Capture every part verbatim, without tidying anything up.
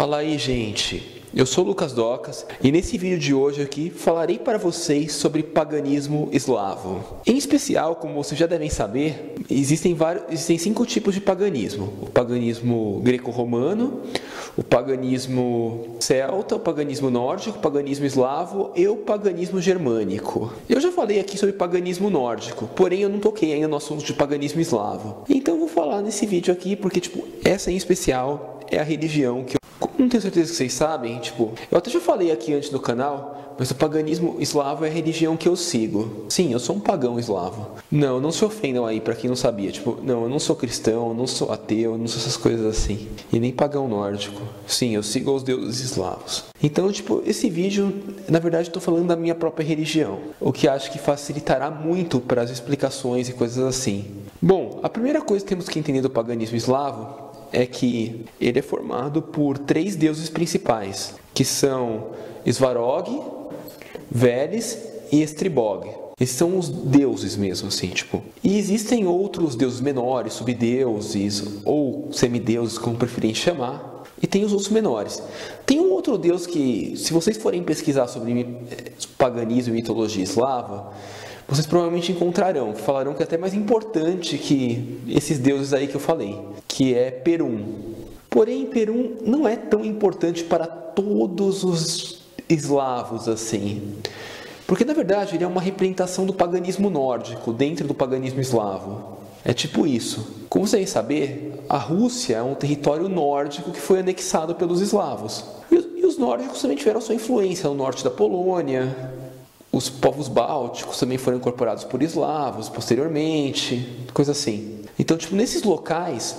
Fala aí, gente, eu sou o Lucas Docas e nesse vídeo de hoje aqui falarei para vocês sobre paganismo eslavo. Em especial, como vocês já devem saber, existem, vários, existem cinco tipos de paganismo. O paganismo greco-romano, o paganismo celta, o paganismo nórdico, o paganismo eslavo e o paganismo germânico. Eu já falei aqui sobre paganismo nórdico, porém eu não toquei ainda no assunto de paganismo eslavo. Então eu vou falar nesse vídeo aqui porque, tipo, essa em especial é a religião que eu... Não tenho certeza que vocês sabem, tipo, eu até já falei aqui antes no canal, mas o paganismo eslavo é a religião que eu sigo. Sim, eu sou um pagão eslavo. Não, não se ofendam aí pra quem não sabia, tipo, não, eu não sou cristão, eu não sou ateu, eu não sou essas coisas assim. E nem pagão nórdico. Sim, eu sigo os deuses eslavos. Então, tipo, esse vídeo, na verdade, eu tô falando da minha própria religião, o que acho que facilitará muito para as explicações e coisas assim. Bom, a primeira coisa que temos que entender do paganismo eslavo é que ele é formado por três deuses principais, que são Svarog, Veles e Stribog. Esses são os deuses mesmo, assim, tipo. E existem outros deuses menores, subdeuses ou semideuses, como preferirem chamar, e tem os outros menores. Tem um outro deus que, se vocês forem pesquisar sobre paganismo e mitologia eslava, vocês provavelmente encontrarão, falarão que é até mais importante que esses deuses aí que eu falei, que é Perun. Porém, Perun não é tão importante para todos os eslavos assim, porque na verdade ele é uma representação do paganismo nórdico dentro do paganismo eslavo. É tipo isso. Como vocês sabem, a Rússia é um território nórdico que foi anexado pelos eslavos. E os nórdicos também tiveram sua influência no norte da Polônia. Os povos bálticos também foram incorporados por eslavos posteriormente, coisa assim. Então, tipo, nesses locais,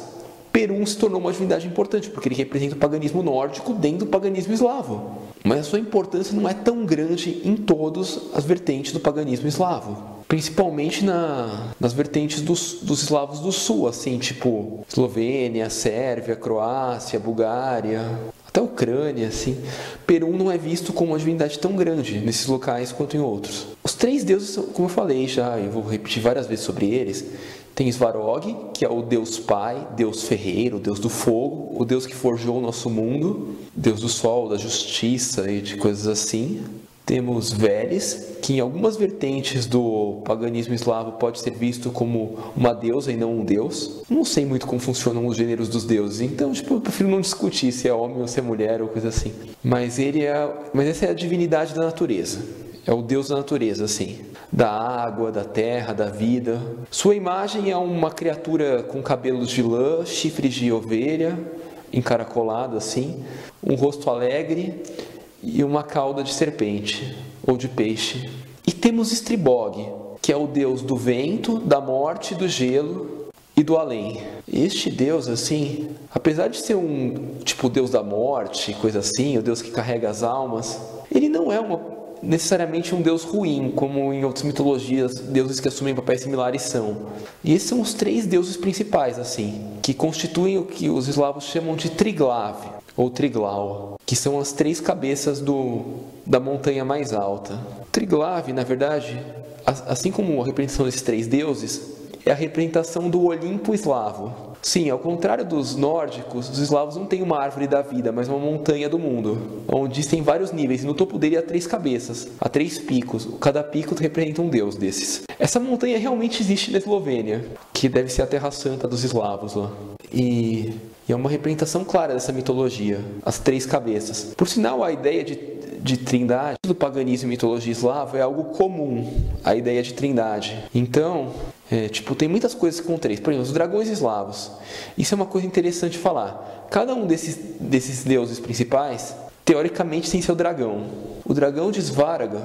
Perun se tornou uma divindade importante, porque ele representa o paganismo nórdico dentro do paganismo eslavo. Mas a sua importância não é tão grande em todas as vertentes do paganismo eslavo. Principalmente na, nas vertentes dos, dos eslavos do sul, assim, tipo Eslovênia, Sérvia, Croácia, Bulgária, até Ucrânia, assim. Perun não é visto como uma divindade tão grande nesses locais quanto em outros. Os três deuses, como eu falei já, eu vou repetir várias vezes sobre eles, tem Svarog, que é o deus pai, deus ferreiro, deus do fogo, o deus que forjou o nosso mundo, deus do sol, da justiça e de coisas assim. Temos Veles, que em algumas vertentes do paganismo eslavo pode ser visto como uma deusa e não um deus. Não sei muito como funcionam os gêneros dos deuses, então tipo, eu prefiro não discutir se é homem ou se é mulher ou coisa assim. Mas, ele é... Mas essa é a divindade da natureza, é o deus da natureza, assim, da água, da terra, da vida. Sua imagem é uma criatura com cabelos de lã, chifres de ovelha, encaracolado assim, um rosto alegre e uma cauda de serpente ou de peixe. E temos Stribog, que é o deus do vento, da morte, do gelo e do além. Este deus, assim, apesar de ser um tipo deus da morte, coisa assim, o deus que carrega as almas, ele não é uma necessariamente um deus ruim, como em outras mitologias, deuses que assumem papéis similares são. E esses são os três deuses principais, assim, que constituem o que os eslavos chamam de Triglav, ou Triglav, que são as três cabeças do, da montanha mais alta. Triglav, na verdade, assim como a representação desses três deuses, é a representação do Olimpo eslavo. Sim, ao contrário dos nórdicos, os eslavos não têm uma árvore da vida, mas uma montanha do mundo, onde tem vários níveis, e no topo dele há três cabeças, há três picos, cada pico representa um deus desses. Essa montanha realmente existe na Eslovênia, que deve ser a terra santa dos eslavos lá. E, e é uma representação clara dessa mitologia, as três cabeças. Por sinal, a ideia de, de trindade do paganismo e mitologia eslava é algo comum, a ideia de trindade. Então... É, tipo, tem muitas coisas com três. Por exemplo, os dragões eslavos. Isso é uma coisa interessante de falar. Cada um desses, desses deuses principais, teoricamente, tem seu dragão. O dragão de Svarog,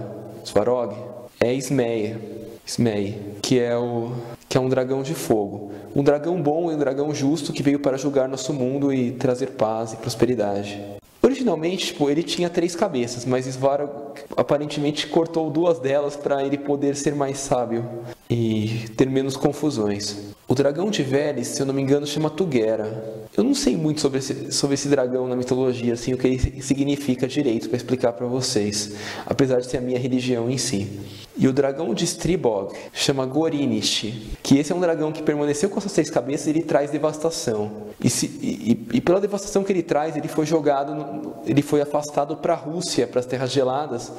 Svarog é Ismeia, Ismeia, que é, o, que é um dragão de fogo. Um dragão bom e um dragão justo que veio para julgar nosso mundo e trazer paz e prosperidade. Originalmente, tipo, ele tinha três cabeças, mas Svarog aparentemente cortou duas delas para ele poder ser mais sábio e ter menos confusões. O dragão de Veles, se eu não me engano, chama Tuggera. Eu não sei muito sobre esse, sobre esse dragão na mitologia, assim, o que ele significa direito para explicar para vocês, apesar de ser a minha religião em si. E o dragão de Stribog chama Gorinish, que esse é um dragão que permaneceu com essas seis cabeças e ele traz devastação. E, se, e, e pela devastação que ele traz, ele foi jogado, ele foi afastado para a Rússia, para as terras geladas,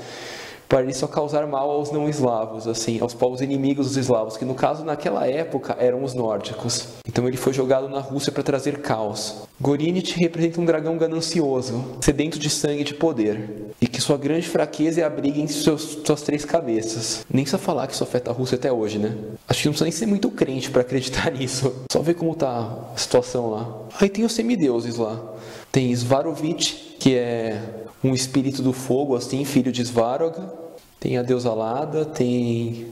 para ele só causar mal aos não-eslavos, assim, aos povos inimigos dos eslavos, que no caso, naquela época, eram os nórdicos. Então ele foi jogado na Rússia para trazer caos. Gorynych representa um dragão ganancioso, sedento de sangue e de poder, e que sua grande fraqueza é a briga entre seus, suas três cabeças. Nem precisa falar que isso afeta a Rússia até hoje, né? Acho que não precisa nem ser muito crente para acreditar nisso. Só ver como tá a situação lá. Aí tem os semideuses lá. Tem Svarovitch, que é um espírito do fogo, assim, filho de Svarog. Tem a deusa Alada, tem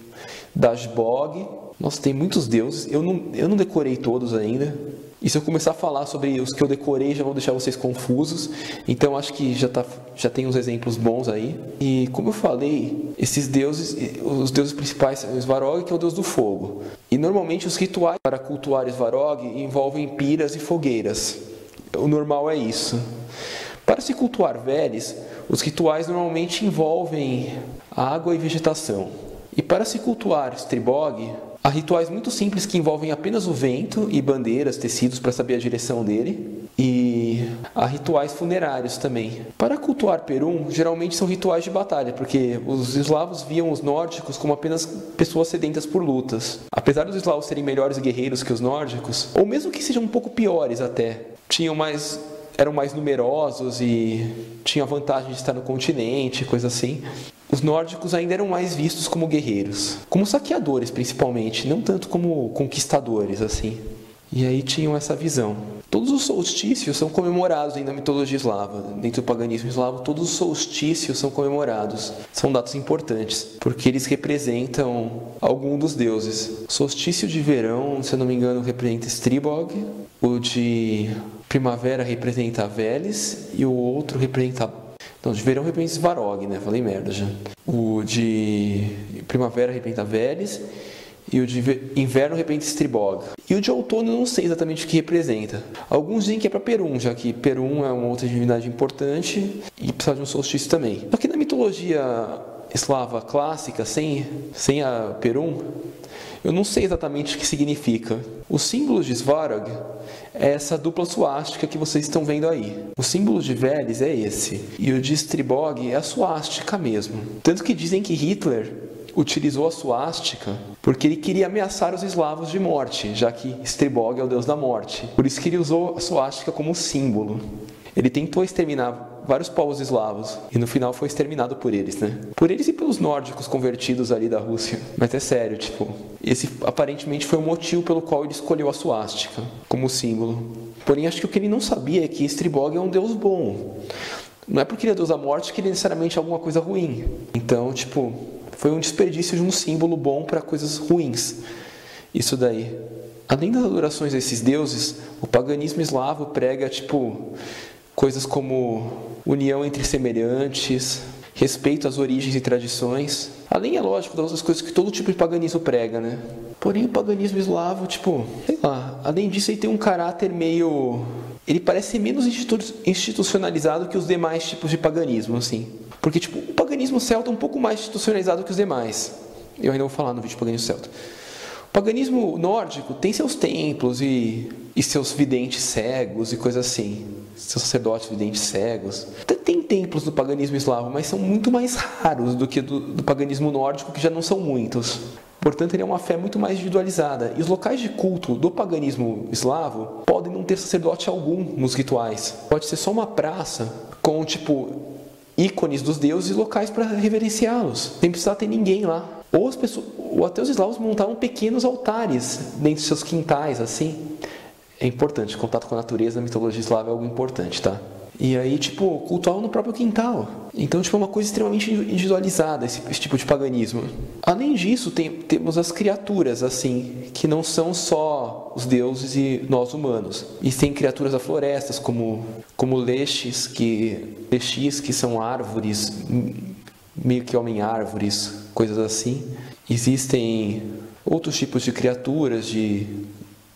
Dasbog. Nossa, tem muitos deuses. Eu não, eu não decorei todos ainda. E se eu começar a falar sobre os que eu decorei, já vou deixar vocês confusos. Então, acho que já, tá, já tem uns exemplos bons aí. E, como eu falei, esses deuses, os deuses principais são o Svarog, que é o deus do fogo. E, normalmente, os rituais para cultuar Svarog envolvem piras e fogueiras. O normal é isso. Para se cultuar Veles, os rituais normalmente envolvem água e vegetação. E para se cultuar Stribog, há rituais muito simples que envolvem apenas o vento e bandeiras, tecidos para saber a direção dele. E há rituais funerários também. Para cultuar Perun, geralmente são rituais de batalha, porque os eslavos viam os nórdicos como apenas pessoas sedentas por lutas. Apesar dos eslavos serem melhores guerreiros que os nórdicos, ou mesmo que sejam um pouco piores até, tinham mais... eram mais numerosos e tinham a vantagem de estar no continente, coisa assim. Os nórdicos ainda eram mais vistos como guerreiros, como saqueadores principalmente, não tanto como conquistadores, assim. E aí tinham essa visão. Todos os solstícios são comemorados ainda na mitologia eslava. Dentro do paganismo eslavo, todos os solstícios são comemorados. São datas importantes, porque eles representam algum dos deuses. O solstício de verão, se eu não me engano, representa Stribog. O de primavera representa Veles e o outro representa... Não, de verão representa Svarog, né? Falei merda já. O de primavera representa Veles e o de inverno representa Stribog. E o de outono eu não sei exatamente o que representa. Alguns dizem que é para Perun, já que Perun é uma outra divindade importante e precisa de um solstício também. Só que na mitologia eslava clássica, sem, sem a Perun, eu não sei exatamente o que significa. O símbolo de Svarog é essa dupla suástica que vocês estão vendo aí. O símbolo de Veles é esse. E o de Stribog é a suástica mesmo. Tanto que dizem que Hitler utilizou a suástica porque ele queria ameaçar os eslavos de morte, já que Stribog é o deus da morte. Por isso que ele usou a suástica como símbolo. Ele tentou exterminar vários povos eslavos e no final foi exterminado por eles, né? Por eles e pelos nórdicos convertidos ali da Rússia. Mas é sério, tipo, esse aparentemente foi o motivo pelo qual ele escolheu a suástica como símbolo. Porém, acho que o que ele não sabia é que Stribog é um deus bom. Não é porque ele é deus da morte que ele é necessariamente alguma coisa ruim. Então, tipo, foi um desperdício de um símbolo bom para coisas ruins. Isso daí. Além das adorações a esses deuses, o paganismo eslavo prega, tipo, coisas como união entre semelhantes, respeito às origens e tradições. Além, é lógico, das outras coisas que todo tipo de paganismo prega, né? Porém, o paganismo eslavo, tipo, sei lá, além disso, ele tem um caráter meio... Ele parece ser menos institucionalizado que os demais tipos de paganismo, assim. Porque, tipo, o paganismo celta é um pouco mais institucionalizado que os demais. Eu ainda vou falar no vídeo paganismo celta. O paganismo nórdico tem seus templos e, e seus videntes cegos e coisa assim. Seus sacerdotes videntes cegos. Tem templos do paganismo eslavo, mas são muito mais raros do que do, do paganismo nórdico, que já não são muitos. Portanto, ele é uma fé muito mais individualizada. E os locais de culto do paganismo eslavo podem não ter sacerdote algum nos rituais. Pode ser só uma praça com, tipo, ícones dos deuses e locais para reverenciá-los. Sem precisar ter ninguém lá. Ou, as pessoas, ou até os eslavos montavam pequenos altares dentro de seus quintais, assim. É importante, contato com a natureza na mitologia eslava é algo importante, tá? E aí, tipo, cultuar no próprio quintal. Então, tipo, é uma coisa extremamente individualizada, esse, esse tipo de paganismo. Além disso, tem, temos as criaturas, assim, que não são só os deuses e nós humanos. E tem criaturas da floresta, como, como lexis, que, lexis, que são árvores, meio que homem-árvores, coisas assim. Existem outros tipos de criaturas, de...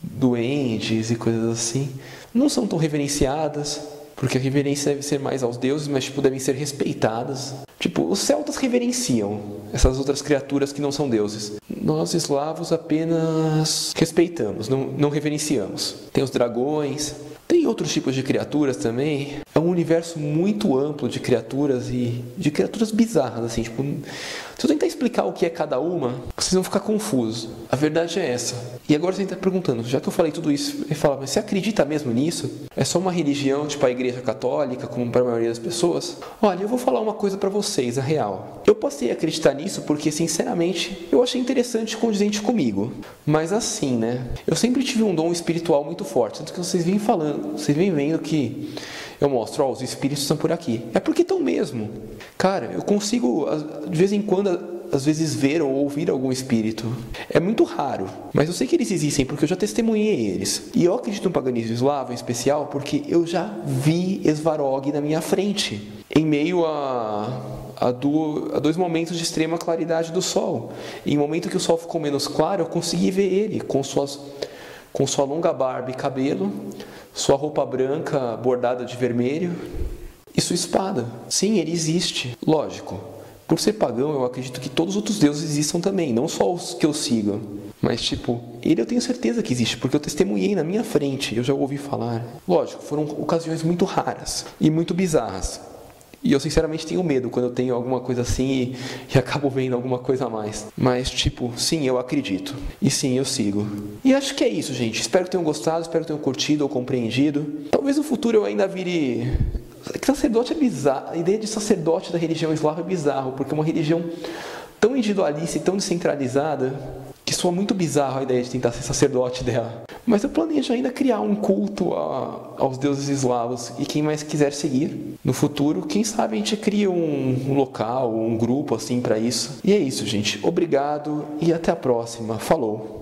duendes e coisas assim. não são tão reverenciadas, porque a reverência deve ser mais aos deuses, mas tipo, devem ser respeitadas. Tipo, os celtas reverenciam essas outras criaturas que não são deuses. Nós, eslavos, apenas respeitamos, não, não reverenciamos. Tem os dragões, tem outros tipos de criaturas também. É um universo muito amplo de criaturas e de criaturas bizarras, assim, tipo... Se eu tentar explicar o que é cada uma, vocês vão ficar confusos. A verdade é essa. E agora você está perguntando, já que eu falei tudo isso, e fala, mas você acredita mesmo nisso? É só uma religião, tipo a Igreja Católica, como para a maioria das pessoas? Olha, eu vou falar uma coisa para vocês, a real. Eu passei a acreditar nisso porque, sinceramente, eu achei interessante e condizente comigo. Mas assim, né? Eu sempre tive um dom espiritual muito forte, tanto que vocês vêm falando, vocês vêm vendo que... Eu mostro, ó, os espíritos estão por aqui. É porque estão mesmo. Cara, eu consigo, de vez em quando, às vezes ver ou ouvir algum espírito. É muito raro, mas eu sei que eles existem porque eu já testemunhei eles. E eu acredito no paganismo eslavo, em especial, porque eu já vi Svarog na minha frente, em meio a... A, do, a dois momentos de extrema claridade do sol. E em um momento que o sol ficou menos claro, eu consegui ver ele, com, suas, com sua longa barba e cabelo, sua roupa branca bordada de vermelho e sua espada. Sim, ele existe. Lógico, por ser pagão, eu acredito que todos os outros deuses existam também, não só os que eu sigo. Mas, tipo, ele eu tenho certeza que existe, porque eu testemunhei na minha frente, eu já ouvi falar. Lógico, foram ocasiões muito raras e muito bizarras. E eu sinceramente tenho medo quando eu tenho alguma coisa assim e, e acabo vendo alguma coisa a mais. Mas tipo, sim, eu acredito. E sim, eu sigo. E acho que é isso, gente. Espero que tenham gostado, espero que tenham curtido ou compreendido. Talvez no futuro eu ainda vire... Sacerdote é bizarro. A ideia de sacerdote da religião eslava é bizarro, porque é uma religião tão individualista e tão descentralizada que soa muito bizarro a ideia de tentar ser sacerdote dela. Mas eu planejo ainda criar um culto a, aos deuses eslavos. E quem mais quiser seguir no futuro, quem sabe a gente cria um, um local, um grupo assim para isso. E é isso, gente. Obrigado e até a próxima. Falou!